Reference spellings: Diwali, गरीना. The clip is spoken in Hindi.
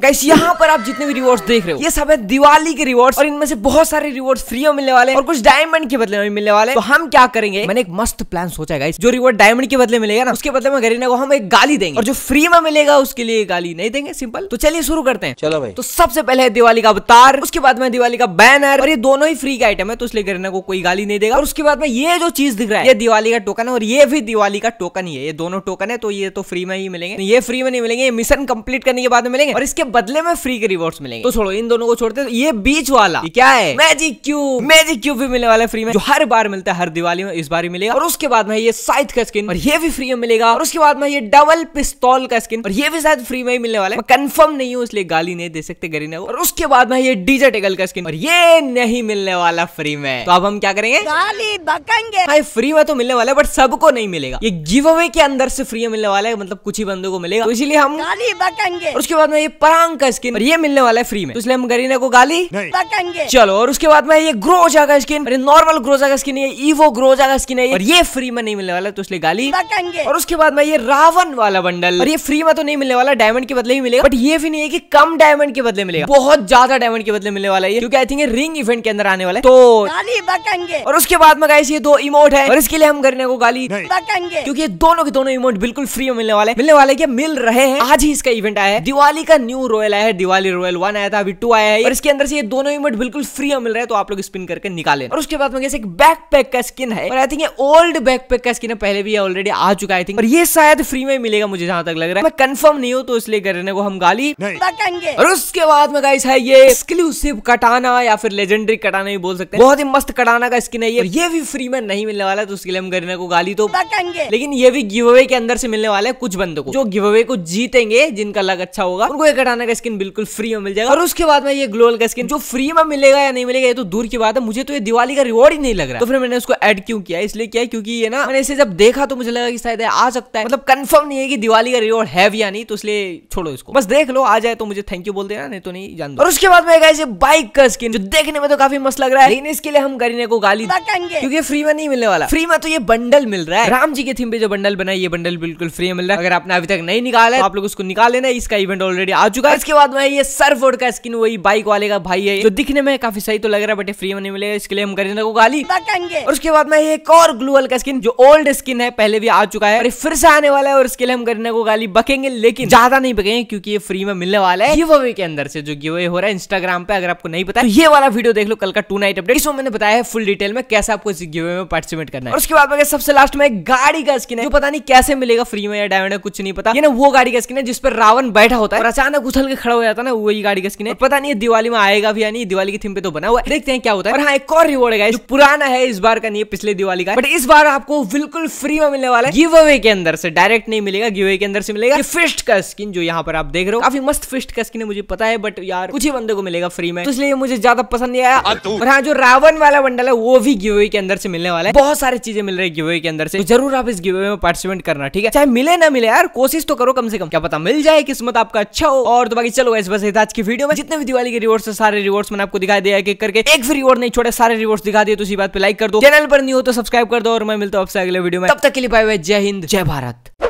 गाइस यहाँ पर आप जितने भी रिवॉर्ड्स देख रहे हो ये सब है दिवाली के रिवॉर्ड्स और इनमें से बहुत सारे रिवॉर्ड्स फ्री में मिलने वाले हैं और कुछ डायमंड के बदले में मिलने वाले हैं। तो हम क्या करेंगे, मैंने एक मस्त प्लान सोचा है गाइस। जो रिवॉर्ड डायमंड के बदले मिलेगा ना उसके बदले में गरीना को हम एक गाली देंगे और जो फ्री में मिलेगा उसके लिए गाली नहीं देंगे, सिंपल। तो चलिए शुरू करते हैं। चलो भाई, तो सबसे पहले है दिवाली का अवतार, उसके बाद में दिवाली का बैनर और ये दोनों ही फ्री का आइटम है तो इसलिए गरीना को कोई गाली नहीं देगा। और उसके बाद में ये जो चीज दिख रहा है ये दिवाली का टोकन है और ये भी दिवाली का टोकन ही है, ये दोनों टोकन है तो ये तो फ्री में ही मिलेंगे, ये फ्री में नहीं मिलेंगे, मिशन कंप्लीट करने के बाद मिलेंगे और इसके बदले में फ्री के रिवॉर्ड्स मिलेंगे। तो छोड़ो इन दोनों को छोड़ते हैं। ये बीच वाला ये क्या है, मैजिक क्यूब। मैजिक क्यूब भी मिलने वाला है फ्री में, जो हर बार मिलता है, हर दिवाली में इस बार ही मिलेगा। और उसके बाद में ये साइथ का स्किन और ये भी फ्री में मिलेगा। और उसके बाद में ये डबल पिस्तौल का स्किन और ये भी शायद फ्री में ही मिलने वाला है, मैं कंफर्म नहीं हूँ इसलिए गाली नहीं दे सकते गरीना को। और उसके बाद में ये डीजे टेगल का स्किन और ये नहीं मिलने वाला फ्री में। तो अब हम क्या करेंगे, गाली बकेंगे। भाई फ्री में तो मिलने वाला है बट सबको नहीं मिलेगा, ये गिव अवे के अंदर से फ्री में मिलने वाला है, मतलब कुछ ही बंदों को मिलेगा, इसीलिए हम गाली बकेंगे। उसके बाद में ये परांग का स्किन और ये मिलने वाला है फ्री में तो इसलिए हम गरीना को गाली नहीं। चलो, और उसके बाद में ये ग्रोजा का स्किन, नॉर्मल ग्रोजा का स्किन, ये ईवो ग्रोजा का स्किन है और ये फ्री में नहीं मिलने वाला तो इसलिए गाली। और उसके बाद में ये रावण वाला बंडल और ये फ्री में तो नहीं मिलने वाला, डायमंड के बदले ही मिलेगा बट ये भी नहीं है कि कम डायमंड के बदले मिलेगा, बहुत ज्यादा डायमंड के बदले मिलने वाला है क्योंकि आई थिंक रिंग इवेंट के अंदर आने वाला है तो गाली बकेंगे। और उसके बाद में गाइस ये दो इमोट है और इसके लिए हम गरीना को गाली बकेंगे क्योंकि दोनों के दोनों इमोट बिल्कुल फ्री में मिलने वाले क्या मिल रहे हैं। आज ही इसका इवेंट आया है, दिवाली का न्यू रॉयल आया है, दिवाली रॉयल 1 आया था, अभी 2 आया है और इसके अंदर से ये दोनों इमोट बिल्कुल फ्री में मिल रहा है तो आप लोग स्पिन करके निकालें। और उसके बाद में जैसे एक बैकपैक का स्किन है और आई थिंक ये ओल्ड बैकपैक का स्किन है, पहले भी ये ऑलरेडी आ चुका है आई थिंक और ये शायद फ्री में मिलेगा, मुझे जहां तक लग रहा है, मैं कंफर्म नहीं हूं तो इसलिए गरीना को हम गाली बकेंगे। और उसके बाद में गाइस है ये एक्सक्लूसिव कटाना या फिर लेजेंडरी कटाना भी बोल सकते हैं, बहुत ही मस्त कटाना का स्किन है ये भी फ्री में नहीं मिलने वाला तो उसके लिए हम गरीना को गाली तो बकेंगे। लेकिन ये भी गिव अवे के अंदर से मिलने वाला है, कुछ बंदों को जो गिव अवे को जीतेंगे जिनका लग अच्छा होगा उनको कटाना का स्किन बिल्कुल फ्री में मिल जाएगा। और उसके बाद में ये ग्लोल का स्किन, जो फ्री में मिलेगा या नहीं मिलेगा ये तो दूर की बात है, मुझे तो ये दिवाली का रिवॉर्ड ही नहीं लग रहा तो फिर मैंने उसको ऐड क्यों किया, इसलिए किया क्योंकि ये ना मैंने इसे जब देखा तो मुझे लगा कि शायद आ सकता है, मतलब कंफर्म नहीं है कि दिवाली का रिवॉर्ड है या नहीं तो इसलिए छोड़ो इसको, बस देख लो, आ जाए तो मुझे थैंक यू बोल देना, नहीं तो नहीं जान दो। और उसके बाद में बाइक का स्किन जो देखने में तो काफी मस्त लग रहा है लेकिन इसके लिए हम गरीना को गाली बकेंगे क्योंकि फ्री में नहीं मिलने वाला, फ्री में तो ये बंडल मिल रहा है, राम जी के थीम पे जो बंडल बना है ये बंडल बिल्कुल फ्री में मिल रहा है, अगर आपने अभी तक नहीं निकाला है आप लोग उसको निकाल लेना, इसका इवेंट ऑलरेडी आ चुका है। इसके बाद में ये सर्फबोर्ड का स्किन, वही बाइक वाले का भाई है, जो दिखने में काफी सही तो लग रहा है बट फ्री में नहीं मिलेगा, इसके लिए हम गरीना को गाली बकेंगे। और उसके बाद में ये एक और ग्लूअल का स्किन, जो ओल्ड स्किन है, पहले भी आ चुका है और फिर से आने वाला है और इसके लिए हम गरीना को गाली बकेंगे लेकिन ज्यादा नहीं बकेंगे क्योंकि ये फ्री में मिलने वाला है गिव अवे के अंदर से, जो गिव अवे हो रहा है इंस्टाग्राम पे, अगर आपको नहीं पता तो ये वाला वीडियो देख लो, कल का टू नाइट अपडेट, इसमें मैंने बताया है फुल डिटेल में कैसे आपको इस गिव अवे में पार्टिसिपेट करना है। और उसके बाद में सबसे लास्ट में गाड़ी का स्किन है, जो पता नहीं कैसे मिलेगा, फ्री में या डायमंड में कुछ नहीं पता, ये ना वो गाड़ी का स्किन है जिस पर रावण बैठा होता है और अचानक उछल के खड़ा हो जाता है ना, वही गाड़ी का स्किन है, पता नहीं दिवाली में आएगा भी या नहीं, दिवाली की थीम पे तो बना हुआ है, देखते हैं क्या होता है। और हाँ, एक और रिवॉर्ड है जो पुराना है, इस बार का नहीं है, पिछले दिवाली का, बट इस बार आपको बिल्कुल फ्री में मिलने वाला है गिव अवे के अंदर से, डायरेक्ट नहीं मिलेगा, गिव अवे के अंदर से मिलेगा। फिस्ट का स्किन, जो यहाँ पर आप देख रहे हो, काफी मस्त फिस्ट का स्किन है, मुझे पता है बट यार कुछ ही बंदे को मिलेगा फ्री में तो इसलिए मुझे ज्यादा पसंद नहीं आया। और हाँ, जो रावण वाला बंडल है वो भी गिव अवे के अंदर से मिलने वाला है, बहुत सारी चीजें मिल रही है गिव अवे के अंदर से, जरूर आप इस गिव अवे में पार्टिसिपेट करना, ठीक है, चाहे मिले ना मिले यार कोशिश तो करो, कम से कम क्या पता मिल जाए, किस्मत आपका अच्छा हो। और तो बाकी चलो गाइस, बस आज की वीडियो में जितने भी दिवाली के रिवॉर्ड्स है सारे रिवॉर्ड्स मैंने आपको दिखा दिया है, करके एक भी रिवॉर्ड नहीं छोड़ा, सारे रिवॉर्ड्स दिखा दिए तो इसी बात पे लाइक कर दो, चैनल पर नहीं हो तो सब्सक्राइब कर दो और मैं मिलता हूं आपसे अगले वीडियो में, तब तक के लिए बाय बाय, जय हिंद जय भारत।